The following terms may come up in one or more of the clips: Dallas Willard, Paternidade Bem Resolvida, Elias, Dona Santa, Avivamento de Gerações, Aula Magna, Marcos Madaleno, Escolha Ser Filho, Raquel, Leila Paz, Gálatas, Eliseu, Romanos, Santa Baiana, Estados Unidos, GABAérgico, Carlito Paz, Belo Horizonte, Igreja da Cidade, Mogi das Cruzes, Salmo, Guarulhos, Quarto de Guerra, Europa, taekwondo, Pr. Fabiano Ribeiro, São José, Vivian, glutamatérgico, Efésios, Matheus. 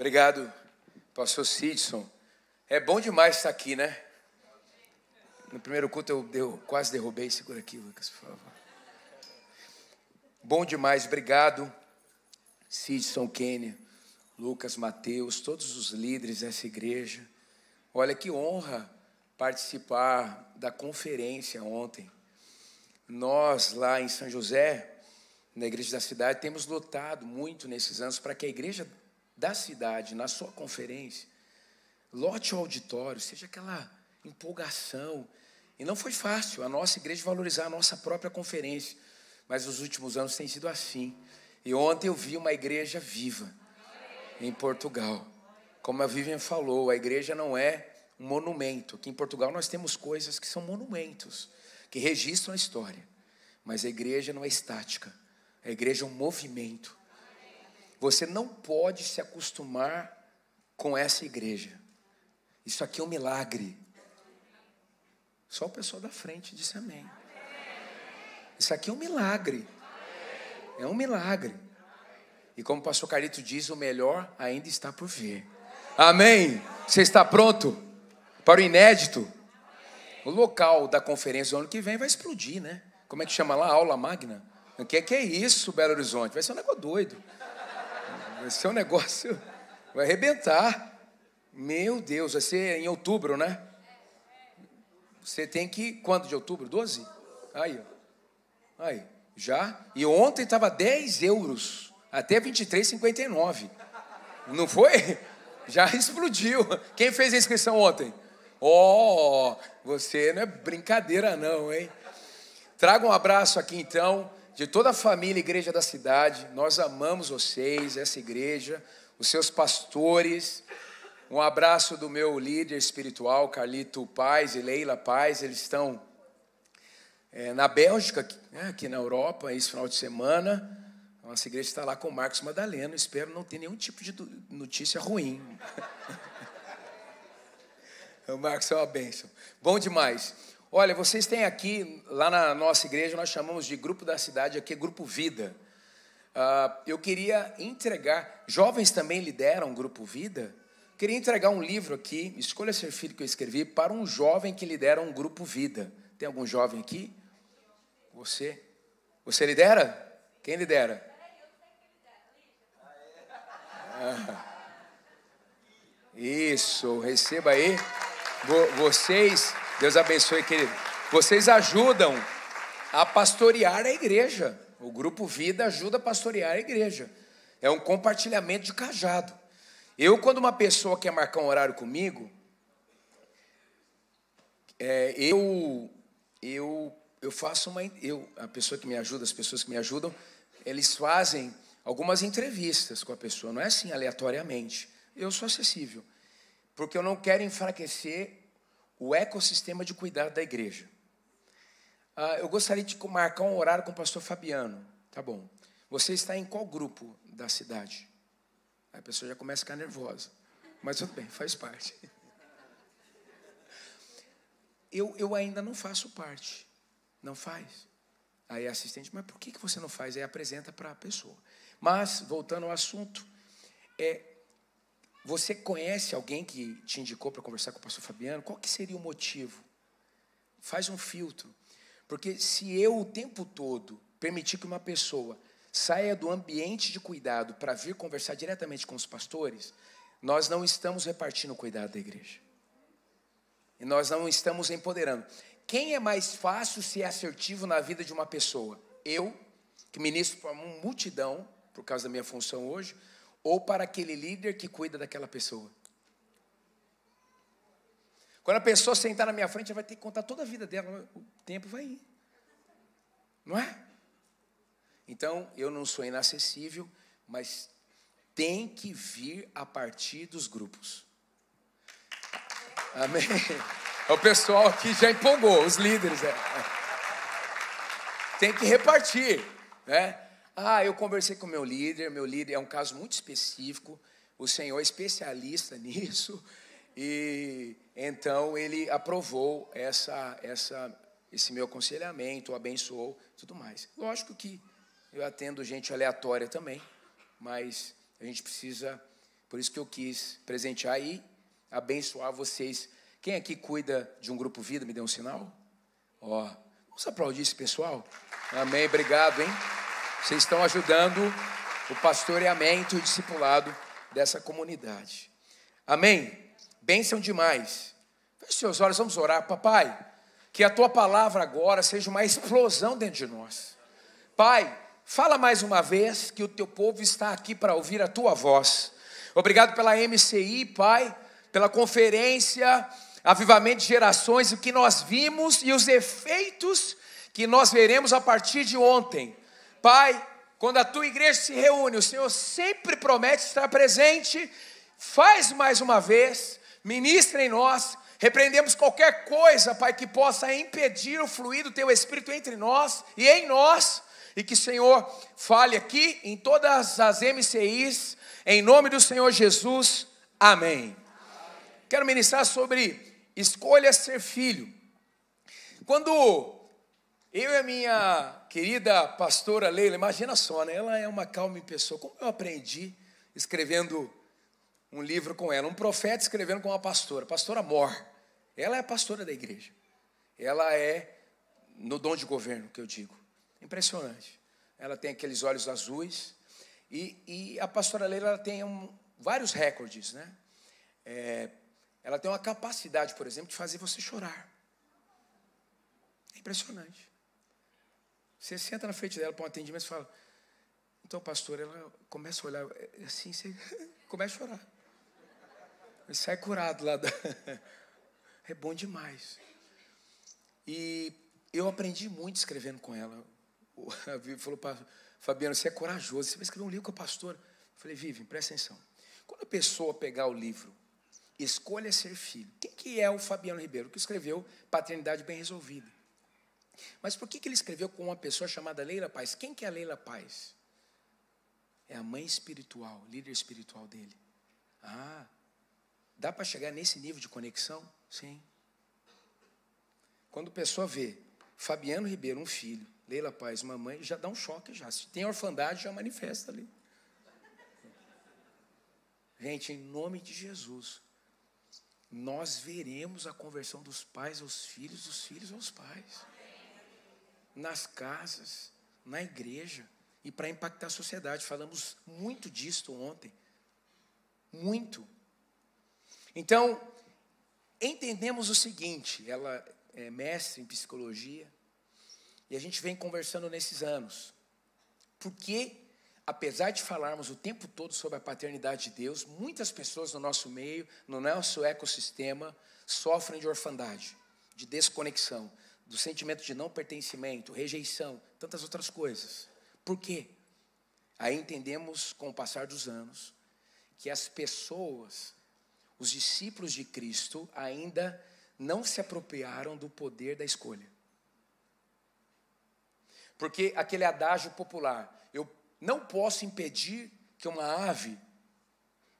Obrigado, pastor Sidson. É bom demais estar aqui, né? No primeiro culto eu quase derrubei. Segura aqui, Lucas, por favor. Bom demais, obrigado. Sidson, Kênia, Lucas, Matheus, todos os líderes dessa igreja. Olha que honra participar da conferência ontem. Nós, lá em São José, na Igreja da Cidade, temos lutado muito nesses anos para que a Igreja da Cidade, na sua conferência, lote o auditório, seja aquela empolgação. E não foi fácil a nossa igreja valorizar a nossa própria conferência, mas nos últimos anos tem sido assim. E ontem eu vi uma igreja viva em Portugal. Como a Vivian falou, a igreja não é um monumento. Aqui em Portugal nós temos coisas que são monumentos, que registram a história. Mas a igreja não é estática. A igreja é um movimento. Você não pode se acostumar com essa igreja. Isso aqui é um milagre. Só o pessoal da frente disse amém. Isso aqui é um milagre. É um milagre. E como o pastor Carito diz, o melhor ainda está por vir. Amém? Você está pronto para o inédito? O local da conferência do ano que vem vai explodir, né? Como é que chama lá? Aula Magna? O que é isso, Belo Horizonte? Vai ser um negócio doido. Vai ser um negócio... Vai arrebentar. Meu Deus, vai ser em outubro, né? Você tem que... Quanto de outubro? 12? Aí, ó. Aí, já. E ontem estava 10 euros. Até 23,59. Não foi? Já explodiu. Quem fez a inscrição ontem? Ó, você não é brincadeira não, hein? Traga um abraço aqui, então, de toda a família Igreja da Cidade. Nós amamos vocês, essa igreja, os seus pastores. Um abraço do meu líder espiritual, Carlito Paz e Leila Paz. Eles estão na Bélgica, aqui na Europa, esse final de semana. A nossa igreja está lá com o Marcos Madaleno. Espero não ter nenhum tipo de notícia ruim. O Marcos é uma bênção. Bom demais. Olha, vocês têm aqui, lá na nossa igreja, nós chamamos de Grupo da Cidade, aqui é Grupo Vida. Eu queria entregar, jovens também lideram o Grupo Vida, queria entregar um livro aqui, Escolha Ser Filho, que eu escrevi, para um jovem que lidera um Grupo Vida. Tem algum jovem aqui? Você? Você lidera? Quem lidera? Isso, receba aí. Vocês... Deus abençoe, querido. Vocês ajudam a pastorear a igreja. O Grupo Vida ajuda a pastorear a igreja. É um compartilhamento de cajado. Eu, quando uma pessoa quer marcar um horário comigo, eu faço uma... a pessoa que me ajuda, as pessoas que me ajudam, eles fazem algumas entrevistas com a pessoa. Não é assim, aleatoriamente. Eu sou acessível, porque eu não quero enfraquecer o ecossistema de cuidado da igreja. Eu gostaria de marcar um horário com o pastor Fabiano. Tá bom. Você está em qual grupo da cidade? Aí a pessoa já começa a ficar nervosa. Mas tudo bem, faz parte. Eu ainda não faço parte. Não faz? Aí a assistente, mas por que você não faz? Aí apresenta para a pessoa. Mas, voltando ao assunto, você conhece alguém que te indicou para conversar com o pastor Fabiano? Qual que seria o motivo? Faz um filtro. Porque se eu o tempo todo permitir que uma pessoa saia do ambiente de cuidado para vir conversar diretamente com os pastores, nós não estamos repartindo o cuidado da igreja. E nós não estamos empoderando. Quem é mais fácil ser assertivo na vida de uma pessoa? Eu, que ministro para uma multidão, por causa da minha função hoje, ou para aquele líder que cuida daquela pessoa? Quando a pessoa sentar na minha frente, ela vai ter que contar toda a vida dela. O tempo vai ir. Não é? Então, eu não sou inacessível, mas tem que vir a partir dos grupos. Amém? O pessoal aqui já empolgou, os líderes. Tem que repartir, né? Eu conversei com o meu líder é um caso muito específico, o senhor é especialista nisso, e então ele aprovou esse meu aconselhamento, o abençoou, tudo mais. Lógico que eu atendo gente aleatória também, mas a gente precisa Por isso que eu quis presentear e abençoar vocês. Quem aqui cuida de um Grupo Vida, me dê um sinal? Ó, vamos aplaudir esse pessoal? Amém, obrigado, hein? Vocês estão ajudando o pastoreamento e o discipulado dessa comunidade. Amém? Bênção demais. Feche seus olhos, vamos orar. Papai, que a tua palavra agora seja uma explosão dentro de nós. Pai, fala mais uma vez que o teu povo está aqui para ouvir a tua voz. Obrigado pela MCI, Pai, pela conferência Avivamento de Gerações, o que nós vimos e os efeitos que nós veremos a partir de ontem. Pai, quando a tua igreja se reúne, o Senhor sempre promete estar presente. Faz mais uma vez, ministra em nós, repreendemos qualquer coisa, Pai, que possa impedir o fluir do teu Espírito entre nós e em nós, e que o Senhor fale aqui em todas as MCIs, em nome do Senhor Jesus, amém. Quero ministrar sobre Escolha Ser Filho. Quando eu e a minha querida pastora Leila, imagina só, né? Ela é uma calma pessoa. Como eu aprendi escrevendo um livro com ela? Um profeta escrevendo com uma pastora, pastora Mor. Ela é a pastora da igreja. Ela é no dom de governo, que eu digo. Impressionante. Ela tem aqueles olhos azuis. E a pastora Leila ela tem vários recordes, né? Ela tem uma capacidade, por exemplo, de fazer você chorar. É impressionante. Você senta na frente dela para um atendimento e fala, então, pastor, ela começa a olhar, assim, você começa a chorar. Você sai curado lá. É bom demais. E eu aprendi muito escrevendo com ela. A Vivian falou, Fabiano, você é corajoso, você vai escrever um livro com a pastora. Eu falei, Vivian, presta atenção. Quando a pessoa pegar o livro, Escolha Ser Filho. Quem que é o Fabiano Ribeiro? Que escreveu Paternidade Bem Resolvida. Mas por que ele escreveu com uma pessoa chamada Leila Paz? Quem que é a Leila Paz? É a mãe espiritual, líder espiritual dele. Ah, dá para chegar nesse nível de conexão? Sim. Quando a pessoa vê Fabiano Ribeiro, um filho, Leila Paz, uma mãe, já dá um choque já. Se tem orfandade, já manifesta ali. Gente, em nome de Jesus, nós veremos a conversão dos pais aos filhos, dos filhos aos pais. Nas casas, na igreja, e para impactar a sociedade. Falamos muito disto ontem. Muito. Então, entendemos o seguinte, ela é mestre em psicologia, e a gente vem conversando nesses anos. Porque, apesar de falarmos o tempo todo sobre a paternidade de Deus, muitas pessoas no nosso meio, no nosso ecossistema, sofrem de orfandade, de desconexão, do sentimento de não pertencimento, rejeição, tantas outras coisas. Por quê? Aí entendemos, com o passar dos anos, que as pessoas, os discípulos de Cristo, ainda não se apropriaram do poder da escolha. Porque aquele adágio popular, eu não posso impedir que uma ave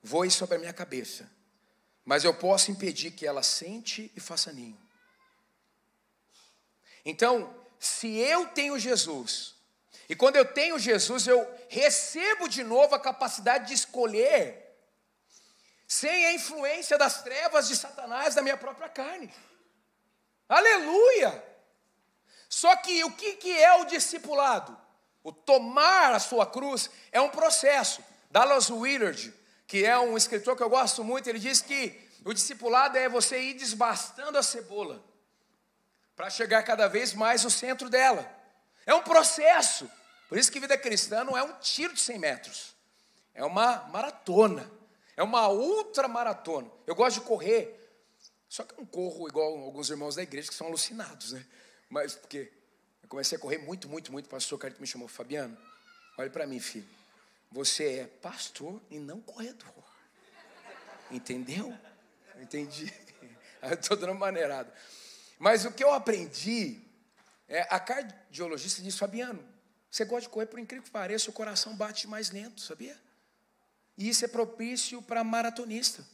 voe sobre a minha cabeça, mas eu posso impedir que ela sente e faça ninho. Então, se eu tenho Jesus, e quando eu tenho Jesus, eu recebo de novo a capacidade de escolher, sem a influência das trevas de Satanás da minha própria carne. Aleluia! Só que o que é o discipulado? O tomar a sua cruz é um processo. Dallas Willard, que é um escritor que eu gosto muito, ele diz que o discipulado é você ir desbastando a cebola para chegar cada vez mais no centro dela. É um processo. Por isso que vida cristã não é um tiro de 100 metros. É uma maratona. É uma ultramaratona. Eu gosto de correr, só que eu não corro igual alguns irmãos da igreja que são alucinados, né? Mas porque eu comecei a correr muito, muito, muito. O pastor Carito me chamou, Fabiano, olha para mim, filho. Você é pastor e não corredor. Entendeu? Entendi. Eu estou dando uma maneirada. Mas o que eu aprendi, a cardiologista disse, Fabiano, você gosta de correr, por incrível que pareça, o coração bate mais lento, sabia? E isso é propício para maratonista.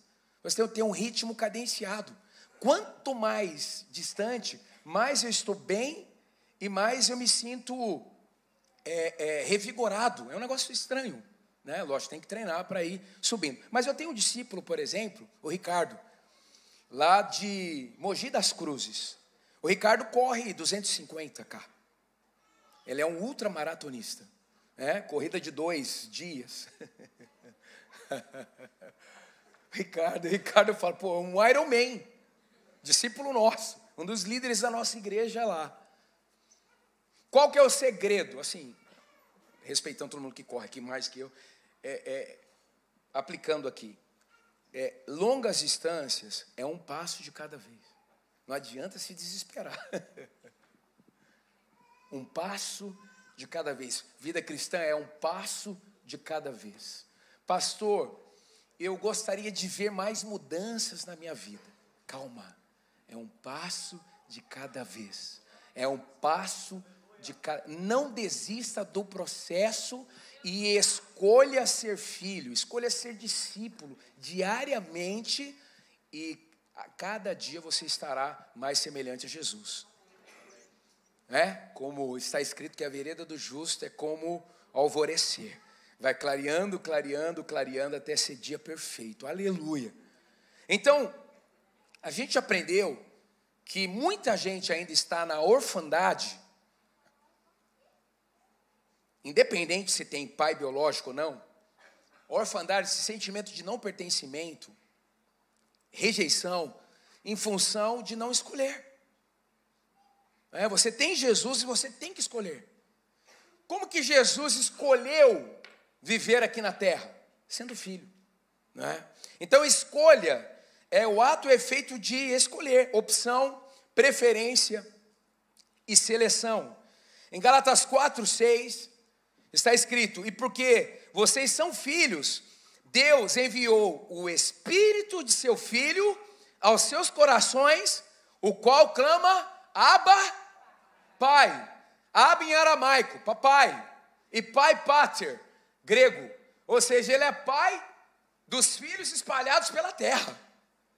Você tem que ter um ritmo cadenciado. Quanto mais distante, mais eu estou bem e mais eu me sinto revigorado. É um negócio estranho. né? Lógico, tem que treinar para ir subindo. Mas eu tenho um discípulo, por exemplo, o Ricardo, lá de Mogi das Cruzes. O Ricardo corre 250K. Ele é um ultramaratonista, né? Corrida de 2 dias. Ricardo, eu falo, pô, um Iron Man, discípulo nosso, um dos líderes da nossa igreja lá. Qual que é o segredo? Assim, respeitando todo mundo que corre aqui, mais que eu, aplicando aqui. Longas distâncias é um passo de cada vez. Não adianta se desesperar. Um passo de cada vez. Vida cristã é um passo de cada vez. Pastor, eu gostaria de ver mais mudanças na minha vida. Calma, é um passo de cada vez. É um passo de cada... Não desista do processo e escolha ser filho, escolha ser discípulo diariamente, e a cada dia você estará mais semelhante a Jesus. Como está escrito que a vereda do justo é como alvorecer. Vai clareando, clareando, clareando até ser dia perfeito. Aleluia. Então, a gente aprendeu que muita gente ainda está na orfandade, independente se tem pai biológico ou não. Orfandade, esse sentimento de não pertencimento, rejeição, em função de não escolher. Você tem Jesus e você tem que escolher. Como que Jesus escolheu viver aqui na terra? Sendo filho, né? Então, escolha é o ato e efeito de escolher, opção, preferência e seleção. Em Gálatas 4:6 está escrito: e porque vocês são filhos, Deus enviou o Espírito de seu Filho aos seus corações, o qual clama: Abba, Pai. Abba em aramaico, papai, e pai, pater, grego. Ou seja, ele é pai dos filhos espalhados pela terra.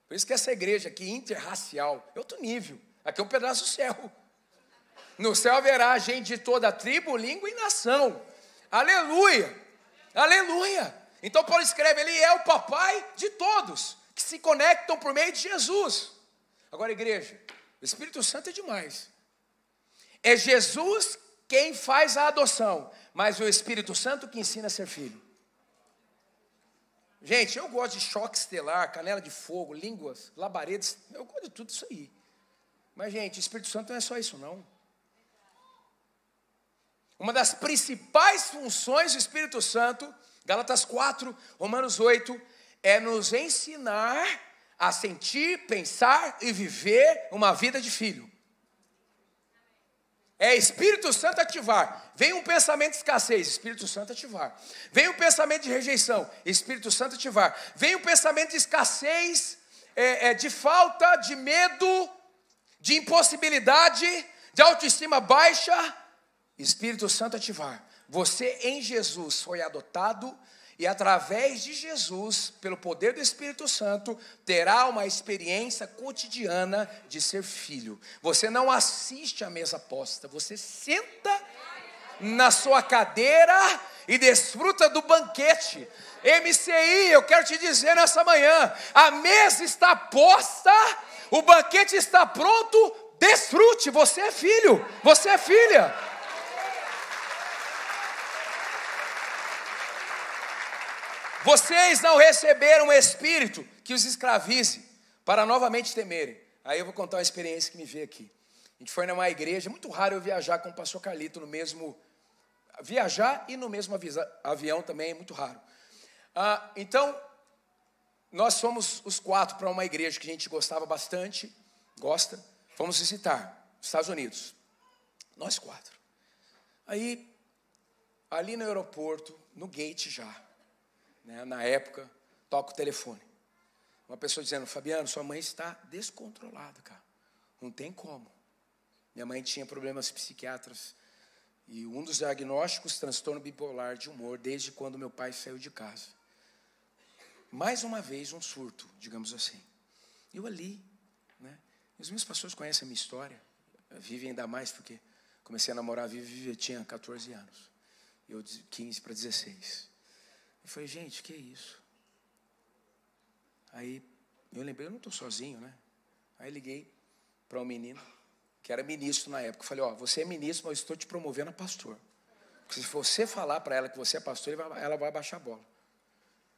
Por isso que essa igreja aqui, interracial, é outro nível. Aqui é um pedaço do céu. No céu haverá gente de toda tribo, língua e nação. Aleluia, aleluia. Então Paulo escreve, ele é o papai de todos que se conectam por meio de Jesus. Agora, igreja, o Espírito Santo é demais. É Jesus quem faz a adoção, mas o Espírito Santo que ensina a ser filho. Gente, eu gosto de choque estelar, canela de fogo, línguas, labaredas, eu gosto de tudo isso aí. Mas, gente, o Espírito Santo não é só isso, não. Uma das principais funções do Espírito Santo, Gálatas 4, Romanos 8, é nos ensinar a sentir, pensar e viver uma vida de filho. É Espírito Santo ativar. Vem um pensamento de escassez, Espírito Santo ativar. Vem um pensamento de rejeição, Espírito Santo ativar. Vem um pensamento de escassez, de falta, de medo, de impossibilidade, de autoestima baixa, Espírito Santo ativar. Você em Jesus foi adotado, e através de Jesus, pelo poder do Espírito Santo, terá uma experiência cotidiana de ser filho. Você não assiste à mesa posta, você senta na sua cadeira e desfruta do banquete. MCI, eu quero te dizer nessa manhã, a mesa está posta, o banquete está pronto, desfrute, você é filho, você é filha. Vocês não receberam um espírito que os escravize para novamente temerem. Aí eu vou contar uma experiência que me veio aqui. A gente foi numa igreja, muito raro eu viajar com o pastor Carito no mesmo... Viajar e no mesmo avião também é muito raro. Então, nós fomos os 4 para uma igreja que a gente gostava bastante, gosta, fomos visitar, Estados Unidos. Nós 4. Aí, ali no aeroporto, no gate já, na época, toca o telefone. Uma pessoa dizendo, Fabiano, sua mãe está descontrolada, cara. Não tem como. Minha mãe tinha problemas psiquiátricos. E um dos diagnósticos, transtorno bipolar de humor, desde quando meu pai saiu de casa. Mais uma vez, um surto, digamos assim. Eu ali, né? Os meus pastores conhecem a minha história. Vivian ainda mais, porque comecei a namorar a Vivian, tinha 14 anos. Eu 15 para 16. Eu falei, gente, que isso? Aí eu lembrei, eu não estou sozinho, né? Aí liguei para um menino, que era ministro na época. Eu falei, ó, você é ministro, mas eu estou te promovendo a pastor. Porque se você falar para ela que você é pastor, ela vai baixar a bola.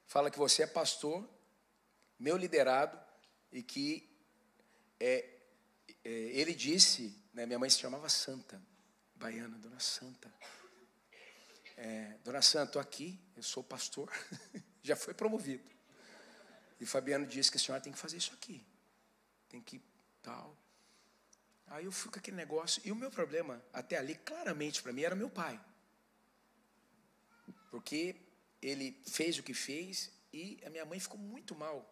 Fala que você é pastor, meu liderado, e que ele disse, né, minha mãe se chamava Santa, baiana, Dona Santa. Dona Santa, estou aqui, eu sou pastor, já foi promovido. E Fabiano disse que a senhora tem que fazer isso aqui. Tem que tal. Aí eu fui com aquele negócio. E o meu problema, até ali, claramente para mim, era meu pai. Porque ele fez o que fez e a minha mãe ficou muito mal.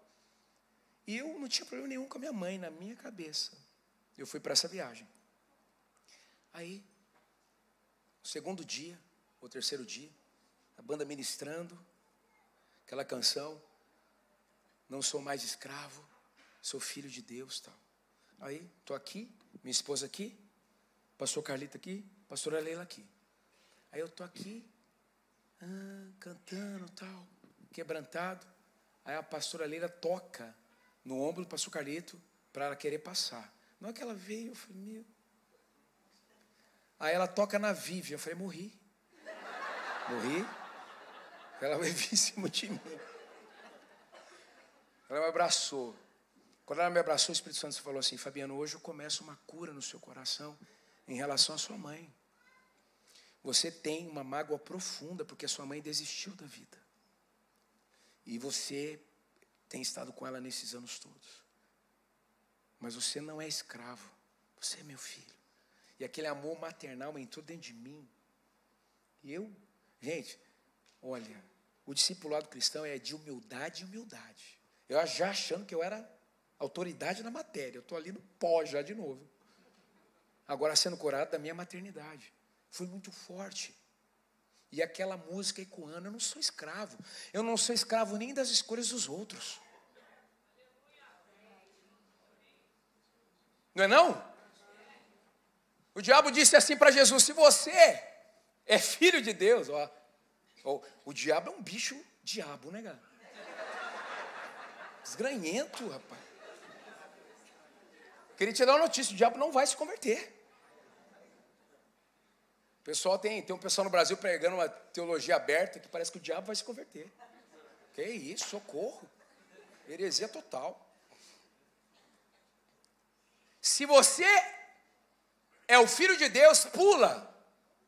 E eu não tinha problema nenhum com a minha mãe, na minha cabeça. Eu fui para essa viagem. Aí, no segundo dia, ou terceiro dia, a banda ministrando, aquela canção, não sou mais escravo, sou filho de Deus, tal. Aí, estou aqui, minha esposa aqui, pastor Carlito aqui, pastora Leila aqui. Aí eu estou aqui, cantando, tal, quebrantado. Aí a pastora Leila toca no ombro do pastor Carlito para ela querer passar. Não é que ela veio, eu falei, meu. Aí ela toca na Vivian, eu falei, morri. Morri. Ela veio em cima de mim. Ela me abraçou. Quando ela me abraçou, o Espírito Santo falou assim, Fabiano, hoje eu começo uma cura no seu coração em relação à sua mãe. Você tem uma mágoa profunda porque a sua mãe desistiu da vida. E você tem estado com ela nesses anos todos. Mas você não é escravo. Você é meu filho. E aquele amor maternal entrou dentro de mim. E eu, gente, olha, o discipulado cristão é de humildade e humildade. Eu já achando que eu era autoridade na matéria. Eu estou ali no pó já de novo. Agora sendo curado da minha maternidade. Foi muito forte. E aquela música ecoando, eu não sou escravo. Eu não sou escravo nem das escolhas dos outros. Não é não? O diabo disse assim para Jesus, se você é filho de Deus, ó. O diabo é um bicho diabo, né, galera? Desgranhento, rapaz. Queria te dar uma notícia, o diabo não vai se converter. O pessoal tem um pessoal no Brasil pregando uma teologia aberta que parece que o diabo vai se converter. Que isso, socorro. Heresia total. Se você é o filho de Deus, pula.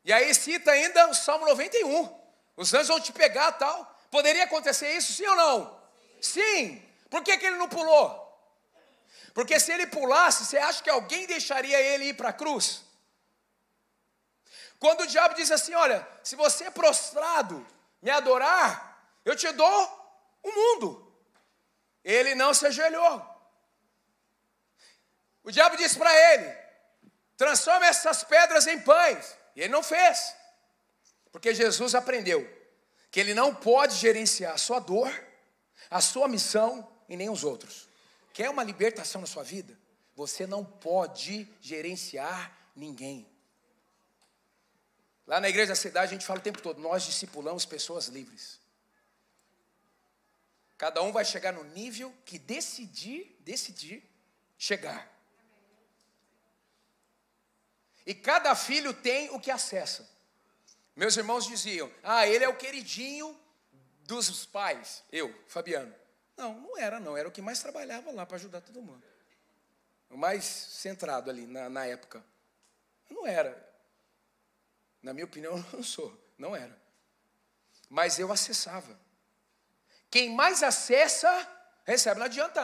E aí cita ainda o Salmo 91. Os anjos vão te pegar, tal. Poderia acontecer isso, sim ou não? Sim. Por que ele não pulou? Porque se ele pulasse, você acha que alguém deixaria ele ir para a cruz? Quando o diabo diz assim, olha, se você é prostrado, me adorar, eu te dou o mundo. Ele não se ajoelhou. O diabo disse para ele, transforma essas pedras em pães. E ele não fez. Porque Jesus aprendeu que ele não pode gerenciar a sua dor, a sua missão e nem os outros. Quer uma libertação na sua vida? Você não pode gerenciar ninguém. Lá na Igreja da Cidade a gente fala o tempo todo, nós discipulamos pessoas livres. Cada um vai chegar no nível que decidir chegar. E cada filho tem o que acessa. Meus irmãos diziam, ele é o queridinho dos pais, eu, Fabiano. Não, era o que mais trabalhava lá para ajudar todo mundo. O mais centrado ali na época. Não era. Na minha opinião, eu não era. Mas eu acessava. Quem mais acessa, recebe. Não adianta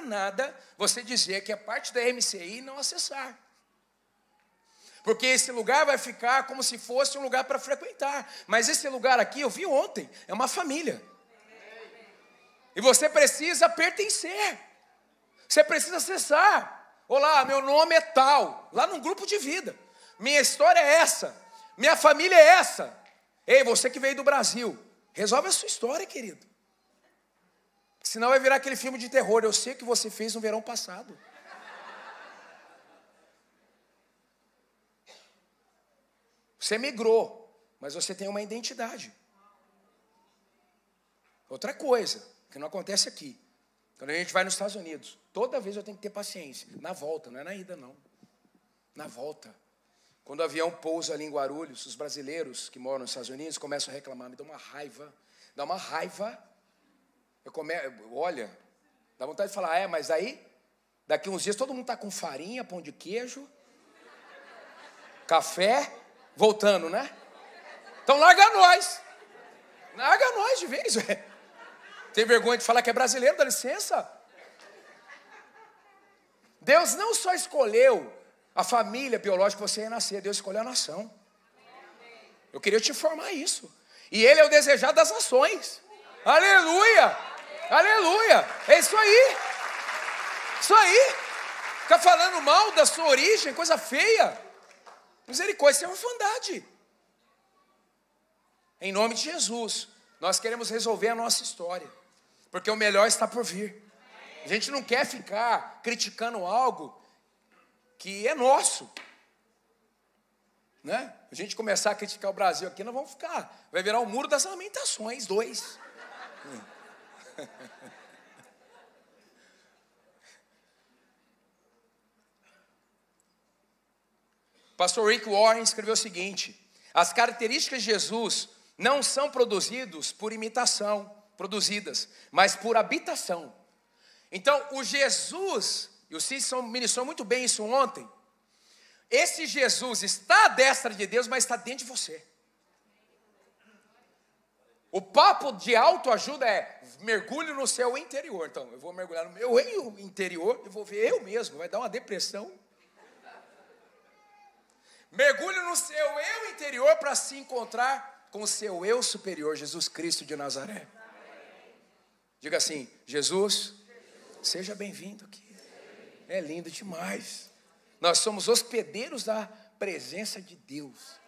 nada você dizer que é parte da MCI e não acessar. Porque esse lugar vai ficar como se fosse um lugar para frequentar. Mas esse lugar aqui, eu vi ontem, é uma família. E você precisa pertencer. Você precisa acessar. Olá, meu nome é tal. Lá num grupo de vida. Minha história é essa. Minha família é essa. Ei, você que veio do Brasil, resolve a sua história, querido. Senão vai virar aquele filme de terror. Eu sei o que você fez no verão passado. Você migrou, mas você tem uma identidade. Outra coisa, que não acontece aqui. Quando a gente vai nos Estados Unidos, toda vez eu tenho que ter paciência. Na volta, não é na ida, não. Na volta. Quando o avião pousa ali em Guarulhos, os brasileiros que moram nos Estados Unidos começam a reclamar. Me dá uma raiva. Dá uma raiva. Olha, dá vontade de falar, mas aí, daqui uns dias, todo mundo está com farinha, pão de queijo, café, voltando, né? Então larga nós. Larga nós de vez, velho. Tem vergonha de falar que é brasileiro, dá licença? Deus não só escolheu a família biológica que você ia nascer, Deus escolheu a nação. Eu queria te informar isso. E Ele é o desejado das nações. Aleluia! Aleluia! É isso aí! Isso aí! Ficar falando mal da sua origem, coisa feia. Misericórdia, isso é orfandade. Em nome de Jesus, nós queremos resolver a nossa história, porque o melhor está por vir. A gente não quer ficar criticando algo que é nosso, né? A gente começar a criticar o Brasil aqui, nós vamos ficar, vai virar o muro das lamentações, 2. Pastor Rick Warren escreveu o seguinte: as características de Jesus não são produzidas, mas por habitação. Então, o Jesus, e o Sidson ministrou muito bem isso ontem, esse Jesus está à destra de Deus, mas está dentro de você. O papo de autoajuda é mergulho no seu interior. Então, eu vou mergulhar no meu interior e vou ver eu mesmo, vai dar uma depressão. Mergulho no seu eu interior para se encontrar com o seu eu superior, Jesus Cristo de Nazaré. Diga assim: Jesus, seja bem-vindo aqui. É lindo demais. Nós somos hospedeiros da presença de Deus.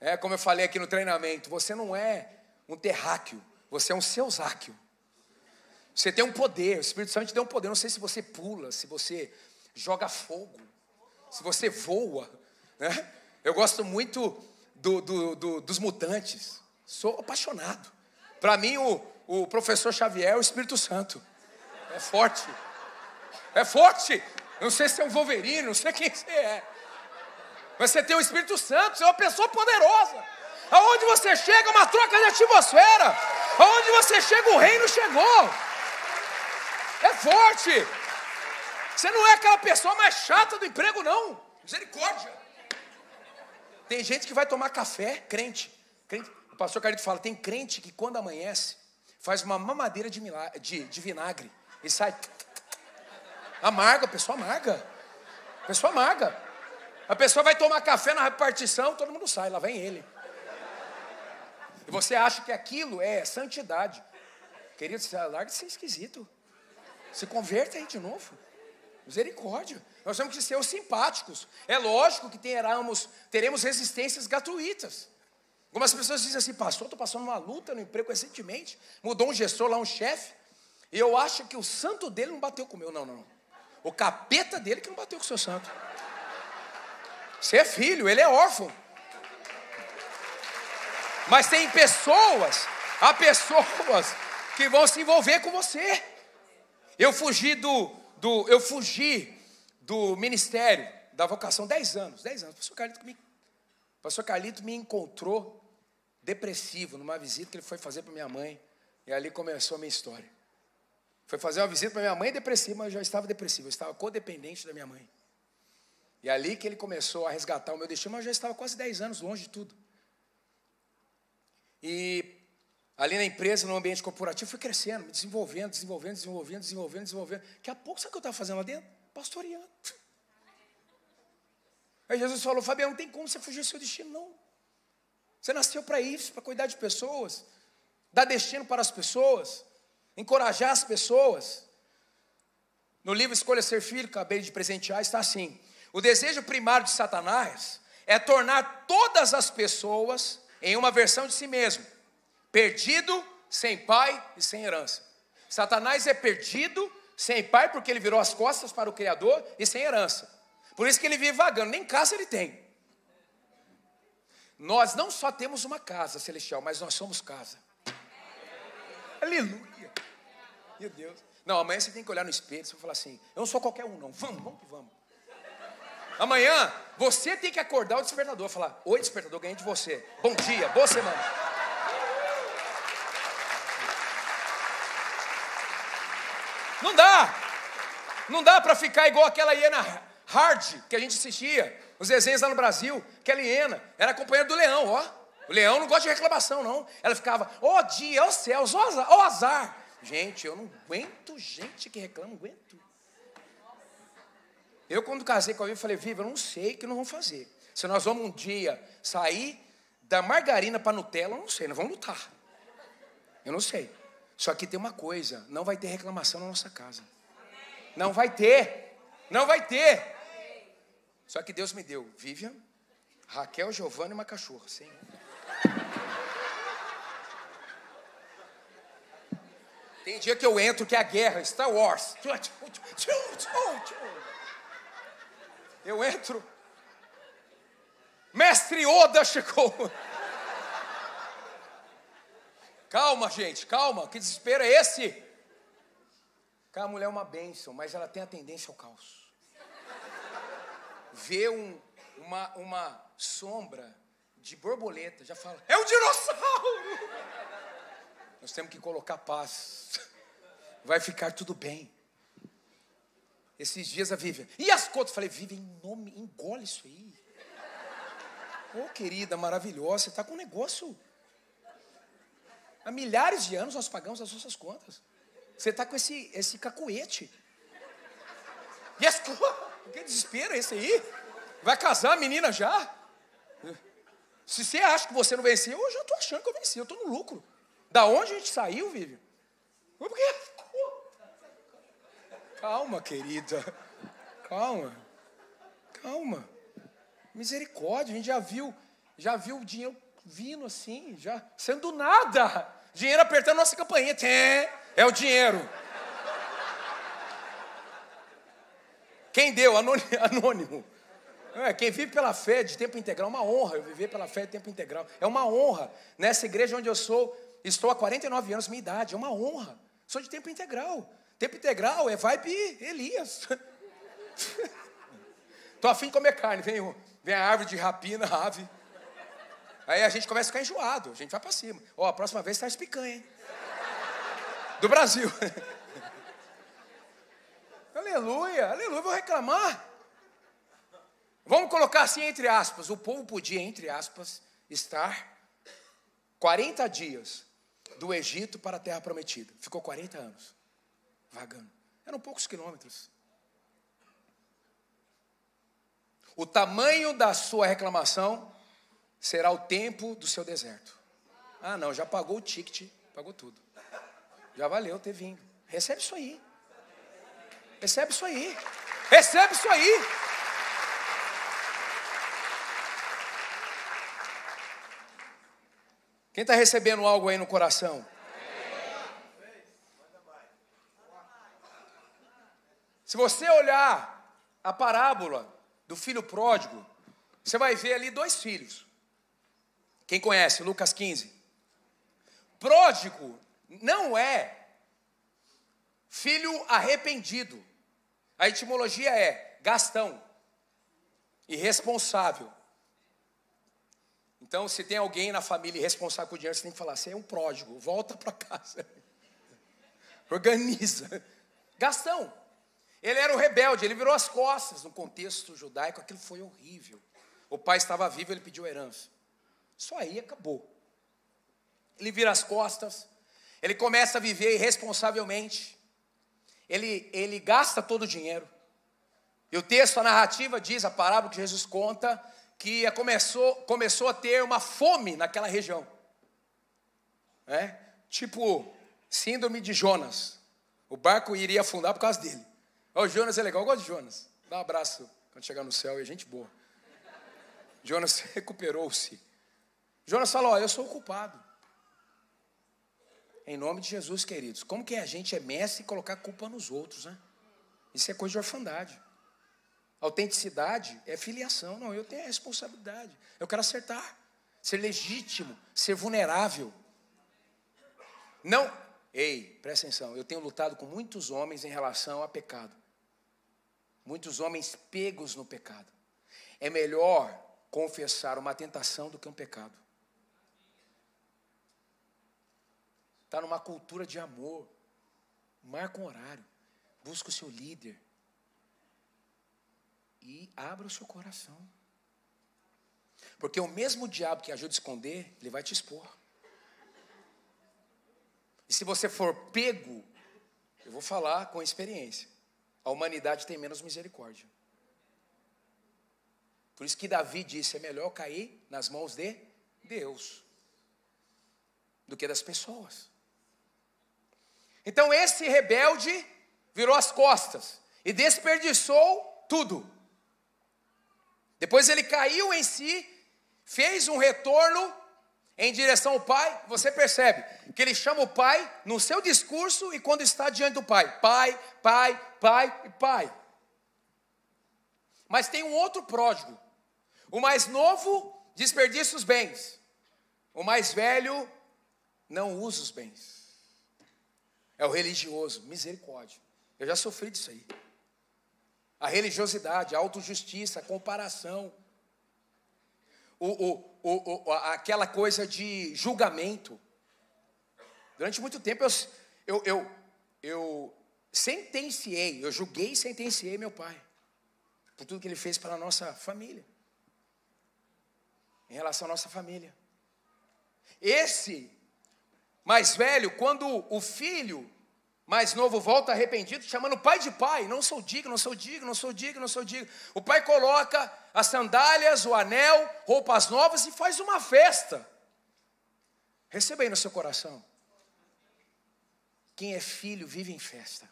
É como eu falei aqui no treinamento, você não é um terráqueo, você é um seusáqueo. Você tem um poder, o Espírito Santo te deu um poder. Não sei se você pula, se você joga fogo, se você voa. Eu gosto muito dos mutantes. Sou apaixonado. Para mim, o professor Xavier é o Espírito Santo. É forte. É forte. Não sei se é um Wolverine, não sei quem você é. Mas você tem o Espírito Santo, você é uma pessoa poderosa. Aonde você chega, uma troca de atmosfera. Aonde você chega, o reino chegou. É forte. Você não é aquela pessoa mais chata do emprego, não. Misericórdia. Tem gente que vai tomar café, crente. O pastor Carito fala, tem crente que quando amanhece, faz uma mamadeira de vinagre e sai. Amarga, a pessoa amarga. A pessoa vai tomar café na repartição, todo mundo sai, lá vem ele. E você acha que aquilo é santidade. Querido, larga de ser esquisito. Se converta aí de novo. Misericórdia. Nós temos que ser os simpáticos. É lógico que teremos resistências gratuitas. Algumas pessoas dizem assim: pastor, estou passando uma luta no emprego recentemente, mudou um gestor lá, um chefe, e eu acho que o santo dele não bateu com o meu. Não. O capeta dele que não bateu com o seu santo. Você é filho, ele é órfão. Mas tem pessoas, há pessoas que vão se envolver com você. Eu fugi do ministério, da vocação, 10 anos. O pastor Carlito me encontrou depressivo numa visita que ele foi fazer para minha mãe. E ali começou a minha história. Foi fazer uma visita para minha mãe depressiva, mas eu já estava depressivo, eu estava codependente da minha mãe. E ali que ele começou a resgatar o meu destino, mas eu já estava quase 10 anos longe de tudo. E ali na empresa, no ambiente corporativo, fui crescendo, me desenvolvendo. Daqui a pouco, sabe o que eu estava fazendo lá dentro? Pastoreando. Aí Jesus falou: Fabiano, não tem como você fugir do seu destino, não. Você nasceu para isso, para cuidar de pessoas, dar destino para as pessoas, encorajar as pessoas. No livro Escolha Ser Filho, que acabei de presentear, está assim: o desejo primário de Satanás é tornar todas as pessoas em uma versão de si mesmo, perdido, sem pai e sem herança. Satanás é perdido, sem pai, porque ele virou as costas para o Criador, e sem herança. Por isso que ele vive vagando, nem casa ele tem. Nós não só temos uma casa celestial, mas nós somos casa. Aleluia. Meu Deus. Não, amanhã você tem que olhar no espelho e falar assim: eu não sou qualquer um, não. Vamos, vamos que vamos. Amanhã você tem que acordar o despertador, falar: oi, despertador, ganhei de você. Bom dia, boa semana. Não dá. Não dá para ficar igual aquela hiena hard que a gente assistia, os desenhos lá no Brasil, aquela hiena. Era a companheira do leão, ó. O leão não gosta de reclamação, não. Ela ficava: ó dia, ó céus, ó azar. Gente, eu não aguento gente que reclama, não aguento. Eu, quando casei com a Vivian, falei: Vivian, eu não sei o que nós vamos fazer. Se nós vamos um dia sair da margarina para Nutella, eu não sei, nós vamos lutar. Eu não sei. Só que tem uma coisa: não vai ter reclamação na nossa casa. Não vai ter. Não vai ter. Só que Deus me deu Vivian, Raquel, Giovana e uma cachorra. Sim. Tem dia que eu entro, que é a guerra, Star Wars. Eu entro. Mestre Oda chegou. Calma, gente, calma. Que desespero é esse? Cara, a mulher é uma bênção, mas ela tem a tendência ao caos. Vê uma sombra de borboleta, já fala: é um dinossauro! Nós temos que colocar paz. Vai ficar tudo bem. Esses dias a Vivian: e as contas? Eu falei: Vivian, em nome, engole isso aí. Ô, oh, querida, maravilhosa, você está com um negócio. Há milhares de anos nós pagamos as nossas contas. Você está com esse cacuete. E as contas? Que desespero é esse aí? Vai casar a menina já? Se você acha que você não venceu, eu já estou achando que eu venci, eu estou no lucro. Da onde a gente saiu, Vivian? Por quê? Calma, querida. Calma. Calma. Misericórdia, a gente já viu o dinheiro vindo assim, já sendo nada. Dinheiro apertando nossa campainha. É o dinheiro. Quem deu? Anônimo. Quem vive pela fé de tempo integral, é uma honra eu viver pela fé de tempo integral. É uma honra. Nessa igreja onde eu estou há 49 anos, minha idade, é uma honra. Sou de tempo integral. Tempo integral é vibe Elias. Tô afim de comer carne. Vem a árvore de rapina, a ave. Aí a gente começa a ficar enjoado. A gente vai para cima. Ó, a próxima vez traz picanha, hein? Do Brasil. Aleluia, aleluia. Vou reclamar. Vamos colocar assim, entre aspas. O povo podia, entre aspas, estar 40 dias do Egito para a Terra Prometida. Ficou 40 anos. Vagando. Eram poucos quilômetros. O tamanho da sua reclamação será o tempo do seu deserto. Ah, não, já pagou o ticket, pagou tudo. Já valeu ter vindo. Recebe isso aí. Recebe isso aí. Recebe isso aí. Quem está recebendo algo aí no coração? Se você olhar a parábola do filho pródigo, você vai ver ali dois filhos. Quem conhece? Lucas 15. Pródigo não é filho arrependido. A etimologia é gastão, irresponsável. Então, se tem alguém na família irresponsável com o dinheiro, você tem que falar: você é um pródigo, volta para casa. Organiza. Gastão. Ele era um rebelde, ele virou as costas. No contexto judaico, aquilo foi horrível. O pai estava vivo, ele pediu herança. Só aí acabou. Ele vira as costas, ele começa a viver irresponsavelmente, ele gasta todo o dinheiro. E o texto, a narrativa diz, a parábola que Jesus conta, que começou a ter uma fome naquela região. Tipo, síndrome de Jonas. O barco iria afundar por causa dele. O Jonas é legal, eu gosto de Jonas. Dá um abraço quando chegar no céu, é gente boa. Jonas recuperou-se. Jonas falou: ó, eu sou o culpado. Em nome de Jesus, queridos. Como que a gente é mestre em colocar culpa nos outros, né? Isso é coisa de orfandade. Autenticidade é filiação. Não, eu tenho a responsabilidade. Eu quero acertar. Ser legítimo, ser vulnerável. Não, Ei, presta atenção, eu tenho lutado com muitos homens em relação a pecado. Muitos homens pegos no pecado. É melhor confessar uma tentação do que um pecado. Está numa cultura de amor. Marca um horário. Busca o seu líder. E abra o seu coração. Porque o mesmo diabo que ajuda a esconder, ele vai te expor. E se você for pego, eu vou falar com experiência, a humanidade tem menos misericórdia. Por isso que Davi disse, é melhor cair nas mãos de Deus do que das pessoas. Então esse rebelde virou as costas e desperdiçou tudo. Depois ele caiu em si, fez um retorno em direção ao pai. Você percebe que ele chama o pai no seu discurso e quando está diante do pai. Pai, pai, pai e pai. Mas tem um outro pródigo. O mais novo desperdiça os bens. O mais velho não usa os bens. É o religioso, misericórdia. Eu já sofri disso aí. A religiosidade, a autojustiça, a comparação, aquela coisa de julgamento. Durante muito tempo eu sentenciei, eu julguei e sentenciei meu pai por tudo que ele fez para a nossa família, em relação à nossa família. Esse mais velho, quando o filho mais novo volta arrependido, chamando o pai de pai. Não sou digno, não sou digno, não sou digno, não sou digno. O pai coloca as sandálias, o anel, roupas novas e faz uma festa. Receba aí no seu coração. Quem é filho vive em festa.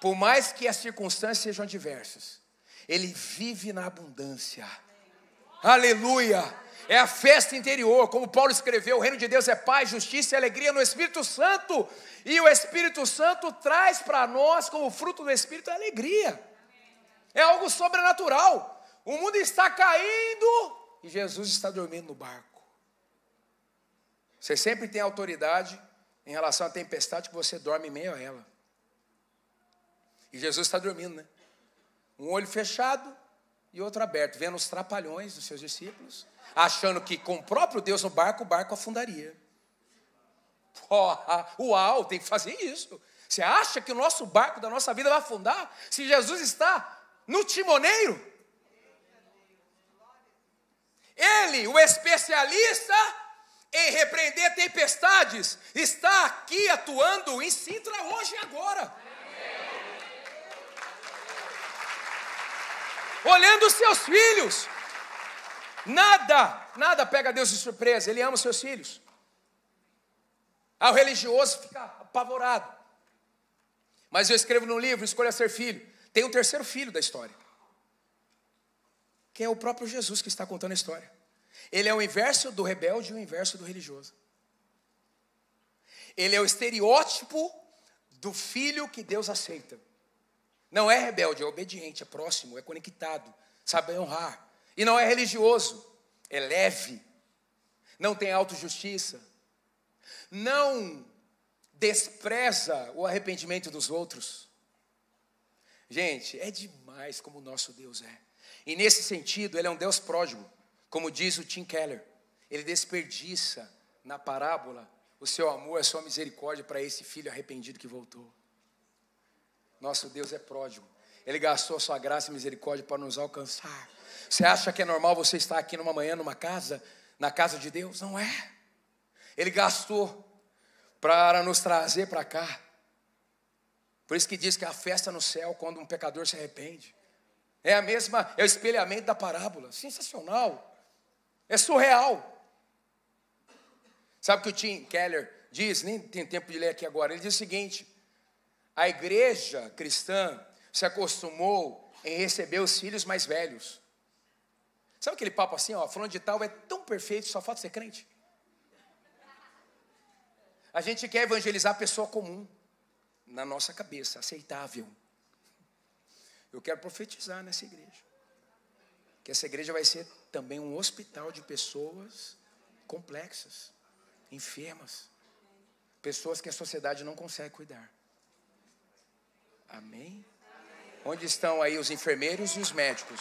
Por mais que as circunstâncias sejam diversas, ele vive na abundância. Aleluia! É a festa interior, como Paulo escreveu, o reino de Deus é paz, justiça e alegria no Espírito Santo. E o Espírito Santo traz para nós, como fruto do Espírito, a alegria. É algo sobrenatural. O mundo está caindo e Jesus está dormindo no barco. Você sempre tem autoridade em relação à tempestade que você dorme em meio a ela. E Jesus está dormindo, né? Um olho fechado e outro aberto, vendo os trapalhões dos seus discípulos, achando que com o próprio Deus no barco, o barco afundaria. Porra, uau, tem que fazer isso. Você acha que o nosso barco da nossa vida vai afundar se Jesus está no timoneiro? Ele, o especialista em repreender tempestades, está aqui atuando em Sintra hoje e agora. Olhando os seus filhos. Nada pega Deus de surpresa. Ele ama os seus filhos. Ah, o religioso fica apavorado. Mas eu escrevo no livro, Escolha Ser Filho. Tem um terceiro filho da história. Que é o próprio Jesus que está contando a história. Ele é o inverso do rebelde e o inverso do religioso. Ele é o estereótipo do filho que Deus aceita. Não é rebelde, é obediente, é próximo, é conectado, sabe honrar. E não é religioso, é leve, não tem autojustiça, não despreza o arrependimento dos outros. Gente, é demais como o nosso Deus é. E nesse sentido, ele é um Deus pródigo, como diz o Tim Keller. Ele desperdiça na parábola o seu amor, a sua misericórdia para esse filho arrependido que voltou. Nosso Deus é pródigo. Ele gastou a sua graça e misericórdia para nos alcançar. Você acha que é normal você estar aqui numa manhã, numa casa, na casa de Deus? Não é. Ele gastou para nos trazer para cá. Por isso que diz que é a festa no céu quando um pecador se arrepende. É a mesma, é o espelhamento da parábola. Sensacional. É surreal. Sabe o que o Tim Keller diz? Nem tem tempo de ler aqui agora. Ele diz o seguinte: a igreja cristã se acostumou em receber os filhos mais velhos. Sabe aquele papo assim, ó, falando de tal, é tão perfeito, só falta ser crente. A gente quer evangelizar a pessoa comum, na nossa cabeça, aceitável. Eu quero profetizar nessa igreja. Que essa igreja vai ser também um hospital de pessoas complexas, enfermas. Pessoas que a sociedade não consegue cuidar. Amém? Amém. Onde estão aí os enfermeiros e os médicos?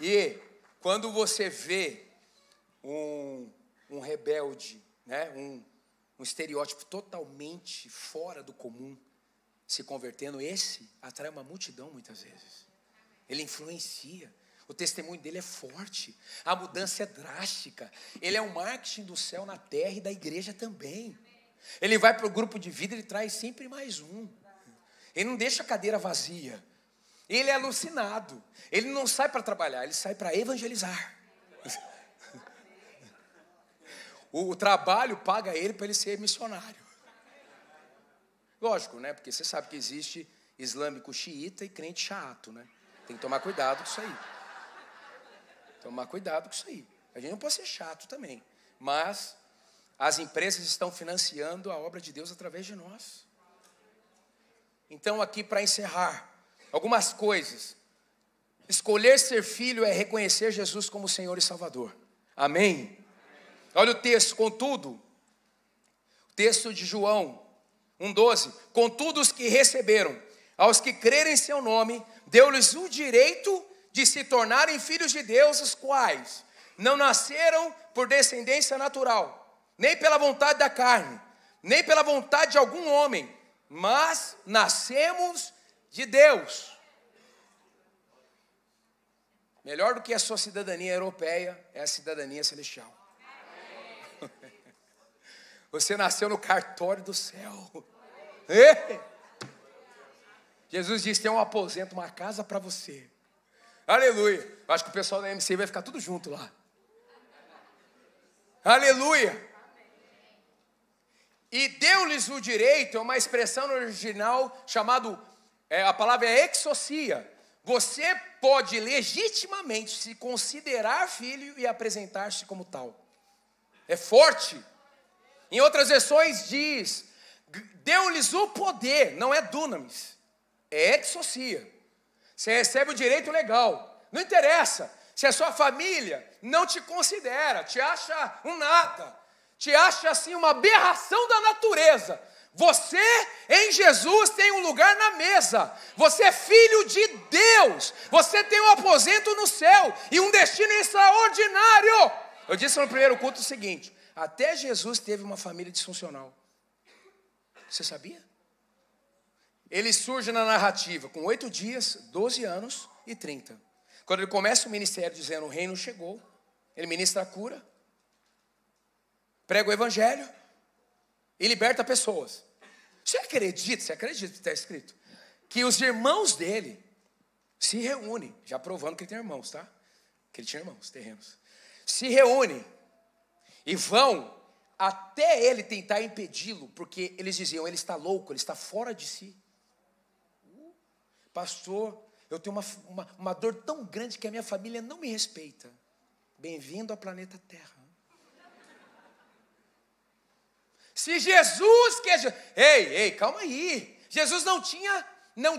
E quando você vê um rebelde, né, um estereótipo totalmente fora do comum se convertendo, esse atrai uma multidão muitas vezes. Ele influencia. O testemunho dele é forte. A mudança é drástica. Ele é o marketing do céu na terra e da igreja também. Ele vai para o grupo de vida, ele traz sempre mais um. Ele não deixa a cadeira vazia. Ele é alucinado. Ele não sai para trabalhar, ele sai para evangelizar. O trabalho paga ele para ele ser missionário. Lógico, né? Porque você sabe que existe islâmico xiita e crente chato, né? Tem que tomar cuidado com isso aí. Tomar cuidado com isso aí. A gente não pode ser chato também. Mas as empresas estão financiando a obra de Deus através de nós. Então, aqui para encerrar, algumas coisas. Escolher ser filho é reconhecer Jesus como Senhor e Salvador. Amém? Olha o texto, contudo, o texto de João 1,12. Contudo, os que receberam, aos que crerem em seu nome, deu-lhes o direito de se tornarem filhos de Deus, os quais não nasceram por descendência natural, nem pela vontade da carne, nem pela vontade de algum homem, mas nascemos de Deus. Melhor do que a sua cidadania europeia é a cidadania celestial. Você nasceu no cartório do céu. Jesus disse, tem um aposento, uma casa para você. Aleluia. Acho que o pessoal da MCI vai ficar tudo junto lá. Aleluia. E deu-lhes o direito, é uma expressão no original chamado, a palavra é exocia. Você pode legitimamente se considerar filho e apresentar-se como tal. É forte. Em outras versões diz, deu-lhes o poder, não é dunamis, é exocia. Você recebe o direito legal, não interessa se a sua família não te considera, te acha um nada, te acha assim uma aberração da natureza. Você em Jesus tem um lugar na mesa, você é filho de Deus, você tem um aposento no céu e um destino extraordinário. Eu disse no primeiro culto o seguinte, até Jesus teve uma família disfuncional. Você sabia? Ele surge na narrativa com 8 dias, 12 anos e 30. Quando ele começa o ministério dizendo o reino chegou, ele ministra a cura, prega o evangelho e liberta pessoas. Você acredita que está escrito? Que os irmãos dele se reúnem, já provando que ele tem irmãos, tá? Que ele tinha irmãos terrenos. Se reúnem e vão até ele tentar impedi-lo, porque eles diziam, ele está louco, ele está fora de si. Pastor, eu tenho uma dor tão grande que a minha família não me respeita. Bem-vindo ao planeta Terra. Se Jesus quer... Ei, calma aí. Jesus não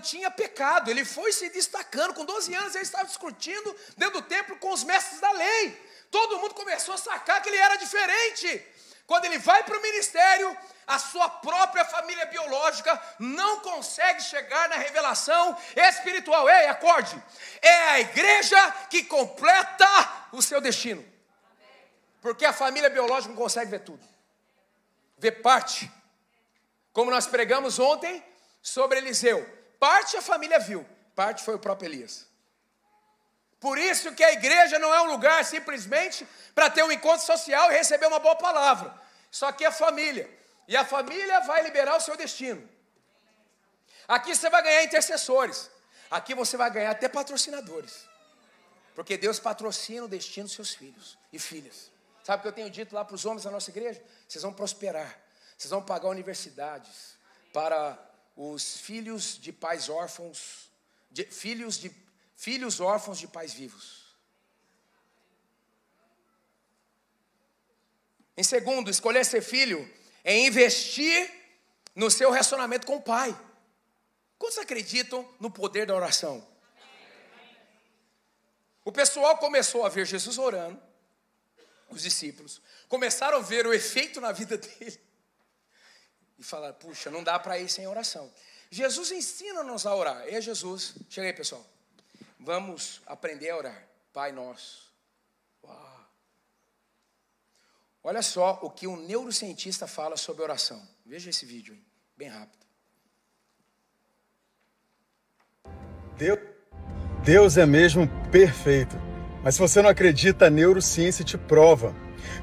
tinha pecado. Ele foi se destacando. Com 12 anos, ele estava discutindo dentro do templo com os mestres da lei. Todo mundo começou a sacar que ele era diferente. Quando ele vai para o ministério, a sua própria família biológica não consegue chegar na revelação espiritual. Ei, acorde! É a igreja que completa o seu destino. Porque a família biológica não consegue ver tudo. Vê parte. Como nós pregamos ontem sobre Eliseu. Parte a família viu, parte foi o próprio Elias. Por isso que a igreja não é um lugar simplesmente para ter um encontro social e receber uma boa palavra. Só que é família. E a família vai liberar o seu destino. Aqui você vai ganhar intercessores. Aqui você vai ganhar até patrocinadores. Porque Deus patrocina o destino dos seus filhos e filhas. Sabe o que eu tenho dito lá para os homens da nossa igreja? Vocês vão prosperar. Vocês vão pagar universidades para os filhos de pais órfãos, filhos órfãos de pais vivos. Em segundo, escolher ser filho é investir no seu relacionamento com o pai. Quantos acreditam no poder da oração? O pessoal começou a ver Jesus orando, os discípulos. Começaram a ver o efeito na vida dele. E falaram, puxa, não dá para ir sem oração. Jesus ensina-nos a orar. É Jesus. Chega aí, pessoal. Vamos aprender a orar. Pai nosso. Uau. Olha só o que um neurocientista fala sobre oração. Veja esse vídeo, hein? Bem rápido. Deus é mesmo perfeito. Mas se você não acredita, a neurociência te prova.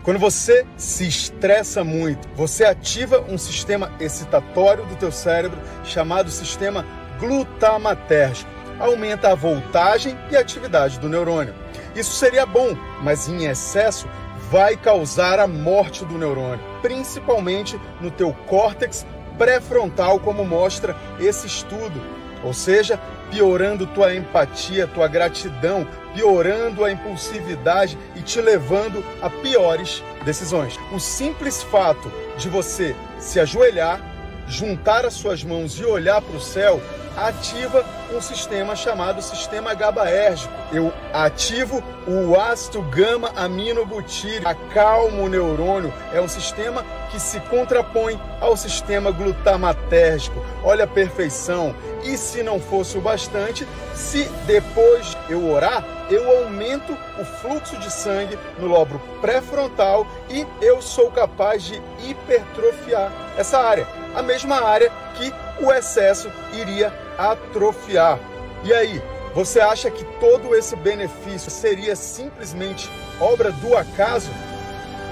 Quando você se estressa muito, você ativa um sistema excitatório do teu cérebro chamado sistema glutamatérgico. Aumenta a voltagem e a atividade do neurônio. Isso seria bom, mas em excesso vai causar a morte do neurônio, principalmente no teu córtex pré-frontal, como mostra esse estudo. Ou seja, piorando tua empatia, tua gratidão, piorando a impulsividade e te levando a piores decisões. O simples fato de você se ajoelhar, juntar as suas mãos e olhar para o céu, ativa um sistema chamado sistema GABAérgico. Eu ativo o ácido gama-aminobutírico, acalmo o neurônio. É um sistema que se contrapõe ao sistema glutamatérgico. Olha a perfeição. E se não fosse o bastante, se depois eu orar, eu aumento o fluxo de sangue no lobo pré-frontal e eu sou capaz de hipertrofiar essa área. A mesma área que o excesso iria atrofiar. E aí, você acha que todo esse benefício seria simplesmente obra do acaso?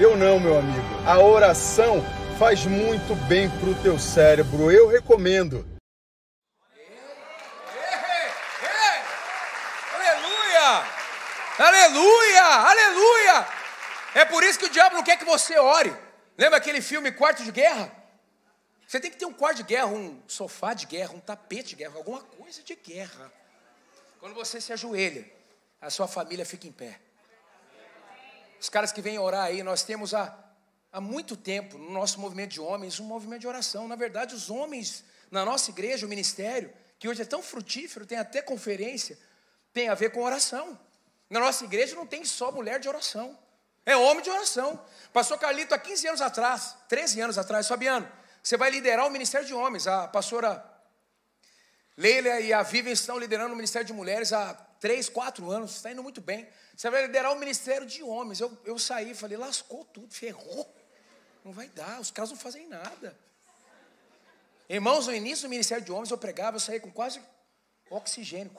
Eu não, meu amigo. A oração faz muito bem para o teu cérebro. Eu recomendo. Aleluia! Aleluia! Aleluia! É por isso que o diabo não quer que você ore. Lembra aquele filme Quarto de Guerra? Você tem que ter um quarto de guerra, um sofá de guerra, um tapete de guerra, alguma coisa de guerra. Quando você se ajoelha, a sua família fica em pé. Os caras que vêm orar aí, nós temos há muito tempo, no nosso movimento de homens, um movimento de oração. Na verdade, os homens, na nossa igreja, o ministério, que hoje é tão frutífero, tem até conferência, tem a ver com oração. Na nossa igreja não tem só mulher de oração, é homem de oração. Pastor Carlito, há 15 anos atrás, 13 anos atrás, Fabiano, você vai liderar o Ministério de Homens. A pastora Leila e a Vivian estão liderando o Ministério de Mulheres há 3, 4 anos. Está indo muito bem. Você vai liderar o Ministério de Homens. Eu saí e falei, lascou tudo, ferrou. Não vai dar, os caras não fazem nada. Irmãos, no início do Ministério de Homens, eu pregava, eu saí com quase oxigênio.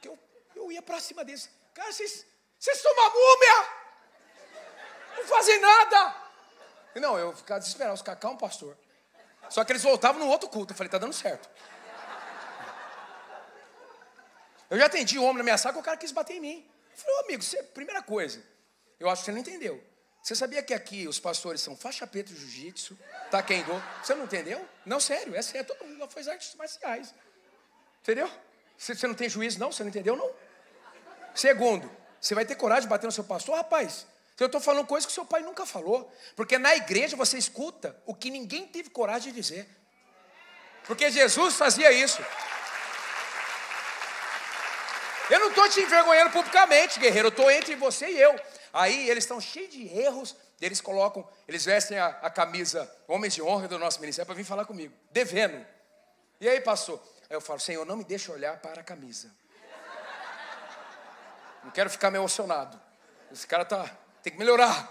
Que eu ia para cima deles. Cara, vocês são uma múmia! Não fazem nada! Não, eu ficava desesperado, os cacau, um pastor. Só que eles voltavam no outro culto. Eu falei, tá dando certo. Eu já atendi o homem na minha sala, que o cara quis bater em mim. Eu falei, ô, amigo, primeira coisa, eu acho que você não entendeu. Você sabia que aqui os pastores são faixa preta de jiu-jitsu, taekwondo? Você não entendeu? Não, sério, essa é todo mundo, ela faz artes marciais. Entendeu? Você não tem juízo, não? Você não entendeu, não? Segundo, você vai ter coragem de bater no seu pastor? Rapaz, eu estou falando coisas que seu pai nunca falou. Porque na igreja você escuta o que ninguém teve coragem de dizer. Porque Jesus fazia isso. Eu não estou te envergonhando publicamente, guerreiro. Eu estou entre você e eu. Aí eles estão cheios de erros. Eles colocam, eles vestem a camisa Homens de Honra do nosso ministério para vir falar comigo. Devendo. E aí passou. Aí eu falo, Senhor, não me deixa olhar para a camisa. Não quero ficar me emocionado. Esse cara está... Tem que melhorar.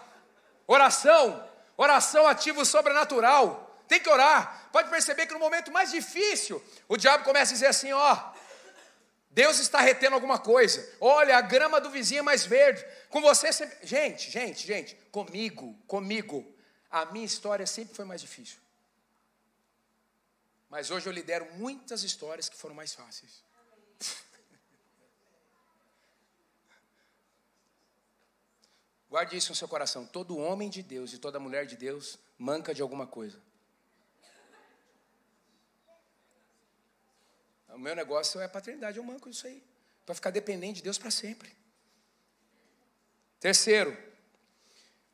Oração. Oração ativa o sobrenatural. Tem que orar. Pode perceber que no momento mais difícil, o diabo começa a dizer assim, ó. Deus está retendo alguma coisa. Olha, a grama do vizinho é mais verde. Com você sempre... Gente. Comigo. A minha história sempre foi mais difícil. Mas hoje eu lidero muitas histórias que foram mais fáceis. Guarde isso no seu coração. Todo homem de Deus e toda mulher de Deus manca de alguma coisa. O meu negócio é a paternidade, eu manco disso aí. Para ficar dependente de Deus para sempre. Terceiro,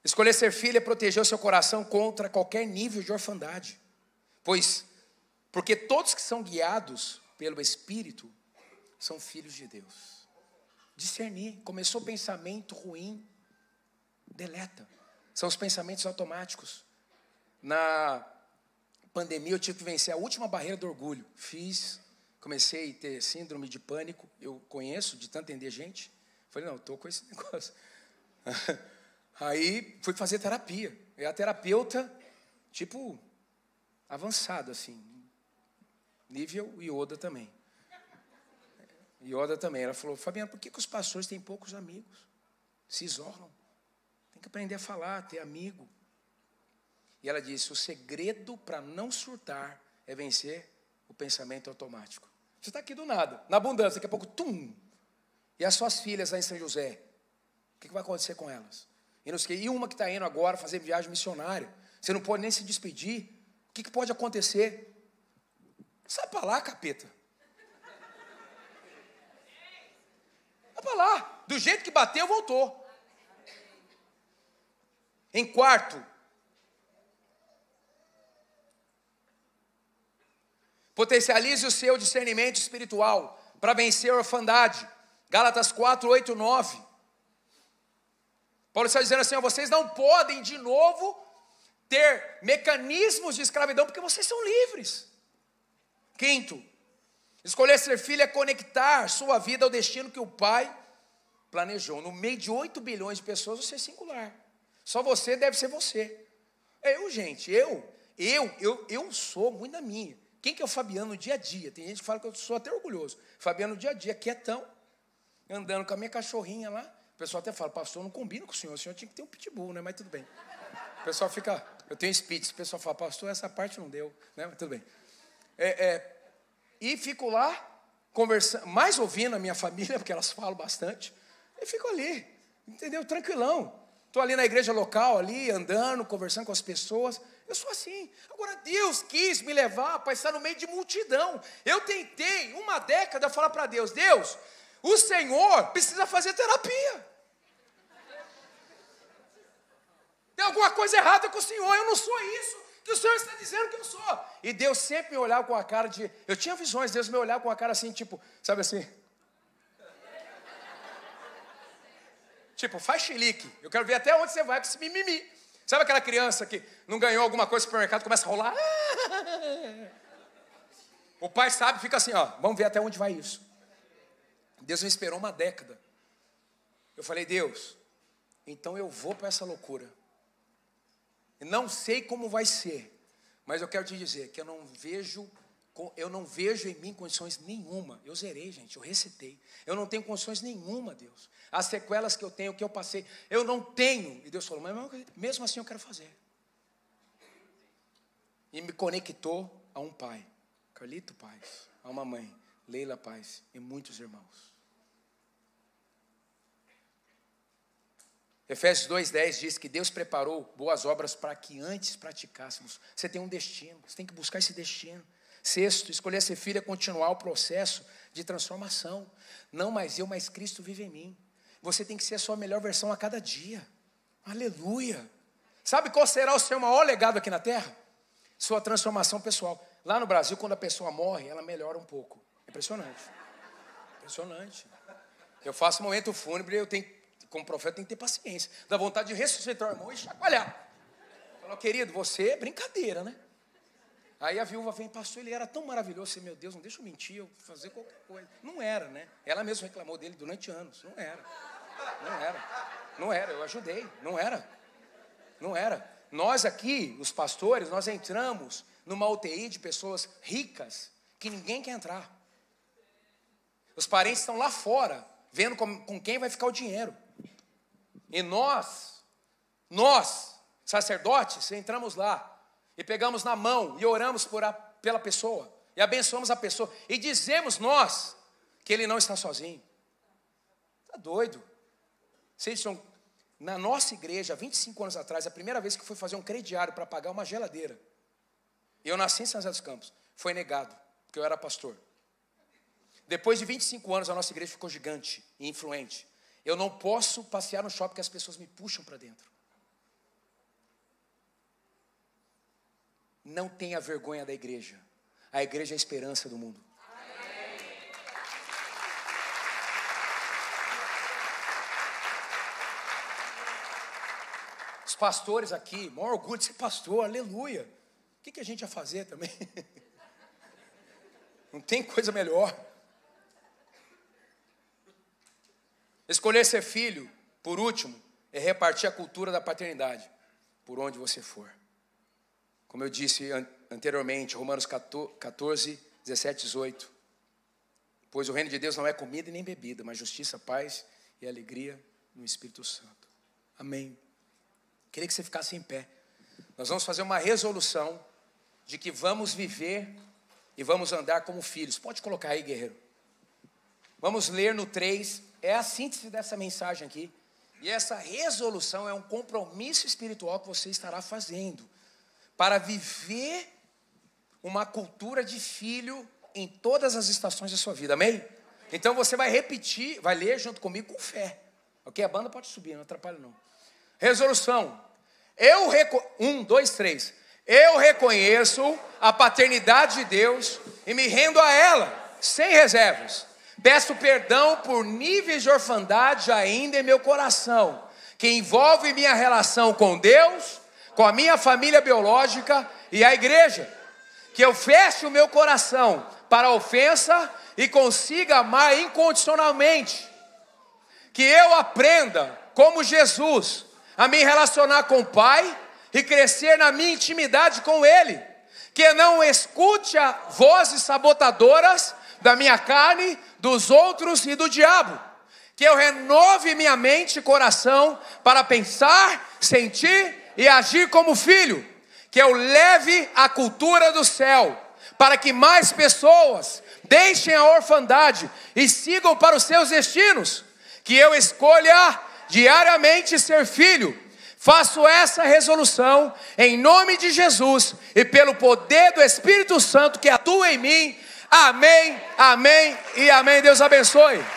escolher ser filho é proteger o seu coração contra qualquer nível de orfandade. Porque todos que são guiados pelo Espírito são filhos de Deus. Discernir. Começou pensamento ruim, deleta. São os pensamentos automáticos. Na pandemia eu tive que vencer a última barreira do orgulho. Comecei a ter síndrome de pânico. Eu conheço, de tanto entender gente. Falei, não, estou com esse negócio. Aí fui fazer terapia. E a terapeuta, tipo, avançado, assim. Nível Yoda também. Ela falou, Fabiano, por que os pastores têm poucos amigos? Se isolam. Tem que aprender a falar, ter amigo. E ela disse, o segredo para não surtar é vencer o pensamento automático. Você está aqui do nada, na abundância, daqui a pouco, tum! E as suas filhas lá em São José? O que vai acontecer com elas? E uma que está indo agora fazer viagem missionária, você não pode nem se despedir. O que pode acontecer? Sai para lá, capeta. Vai para lá. Do jeito que bateu, voltou. Em quarto, potencialize o seu discernimento espiritual para vencer a orfandade. Gálatas 4, 8, 9. Paulo está dizendo assim, vocês não podem de novo ter mecanismos de escravidão, porque vocês são livres. Quinto, escolher ser filho é conectar sua vida ao destino que o Pai planejou. No meio de 8 bilhões de pessoas, você é singular. Só você deve ser você. Eu sou muito na minha. Quem que é o Fabiano no dia a dia? Tem gente que fala que eu sou até orgulhoso. Fabiano no dia a dia, quietão, andando com a minha cachorrinha lá. O pessoal até fala, pastor, não combina com o senhor tinha que ter um pitbull, né? Mas tudo bem. O pessoal fica, eu tenho spitz, o pessoal fala, pastor, essa parte não deu, né? Mas tudo bem. E fico lá, conversando, mais ouvindo a minha família, porque elas falam bastante, e fico ali, entendeu? Tranquilão. Estou ali na igreja local, ali, andando, conversando com as pessoas. Eu sou assim. Agora, Deus quis me levar para estar no meio de multidão. Eu tentei, uma década, falar para Deus, Deus, o Senhor precisa fazer terapia. Tem alguma coisa errada com o Senhor, eu não sou isso que o Senhor está dizendo que eu sou. E Deus sempre me olhava com a cara de... Eu tinha visões, Deus me olhava com a cara assim, tipo, sabe assim... Tipo, faz xilique. Eu quero ver até onde você vai com esse mimimi. Sabe aquela criança que não ganhou alguma coisa no supermercado, começa a rolar? O pai sabe, fica assim, ó. Vamos ver até onde vai isso. Deus me esperou uma década. Eu falei, Deus, então eu vou para essa loucura. Não sei como vai ser, mas eu quero te dizer que eu não vejo em mim condições nenhuma. Eu zerei, gente, eu recitei. Eu não tenho condições nenhuma, Deus. As sequelas que eu tenho, que eu passei, eu não tenho. E Deus falou, mas mesmo assim eu quero fazer. E me conectou a um pai, Carlito Paz, a uma mãe, Leila Paz, e muitos irmãos. Efésios 2,10 diz que Deus preparou boas obras para que antes praticássemos. Você tem um destino, você tem que buscar esse destino. Sexto, escolher ser filho é continuar o processo de transformação. Não mais eu, mas Cristo vive em mim. Você tem que ser a sua melhor versão a cada dia. Aleluia! Sabe qual será o seu maior legado aqui na Terra? Sua transformação pessoal. Lá no Brasil, quando a pessoa morre, ela melhora um pouco. Impressionante. Impressionante. Eu faço um momento fúnebre, eu tenho, como profeta, tem que ter paciência. Dá vontade de ressuscitar o irmão e chacoalhar. Falou, querido, você é brincadeira, né? Aí a viúva vem, pastor, ele era tão maravilhoso. Assim, meu Deus, não deixa eu mentir, eu fazer qualquer coisa. Não era, né? Ela mesma reclamou dele durante anos. Não era. Não era. Não era, eu ajudei. Não era. Não era. Nós aqui, os pastores, nós entramos numa UTI de pessoas ricas que ninguém quer entrar. Os parentes estão lá fora, vendo com quem vai ficar o dinheiro. E nós, sacerdotes, entramos lá. E pegamos na mão e oramos pela pessoa. E abençoamos a pessoa. E dizemos nós que ele não está sozinho. Está doido. Sidson, na nossa igreja, 25 anos atrás, a primeira vez que fui fazer um crediário para pagar uma geladeira. Eu nasci em São José dos Campos. Foi negado, porque eu era pastor. Depois de 25 anos, a nossa igreja ficou gigante e influente. Eu não posso passear no shopping que as pessoas me puxam para dentro. Não tenha vergonha da igreja. A igreja é a esperança do mundo. Amém. pastores aqui, maior orgulho de ser pastor, aleluia. O que a gente ia fazer também? Não tem coisa melhor. Escolher ser filho, por último, é repartir a cultura da paternidade, por onde você for. Como eu disse anteriormente, Romanos 14, 17, 18. Pois o reino de Deus não é comida e nem bebida, mas justiça, paz e alegria no Espírito Santo. Amém. Queria que você ficasse em pé. Nós vamos fazer uma resolução de que vamos viver e vamos andar como filhos. Pode colocar aí, guerreiro. Vamos ler no 3. É a síntese dessa mensagem aqui. E essa resolução é um compromisso espiritual que você estará fazendo para viver uma cultura de filho em todas as estações da sua vida. Amém? Então você vai repetir, vai ler junto comigo com fé. Ok? A banda pode subir, não atrapalha não. Resolução. 1, 2, 3. Eu reconheço a paternidade de Deus e me rendo a ela, sem reservas. Peço perdão por níveis de orfandade ainda em meu coração, que envolve minha relação com Deus, com a minha família biológica e a igreja. Que eu feche o meu coração para a ofensa e consiga amar incondicionalmente. Que eu aprenda, como Jesus, a me relacionar com o Pai e crescer na minha intimidade com Ele. Que eu não escute a vozes sabotadoras da minha carne, dos outros e do diabo. Que eu renove minha mente e coração para pensar, sentir e agir como filho. Que eu leve a cultura do céu para que mais pessoas deixem a orfandade e sigam para os seus destinos. Que eu escolha diariamente ser filho. Faço essa resolução em nome de Jesus e pelo poder do Espírito Santo que atua em mim. Amém, amém e amém. Deus abençoe.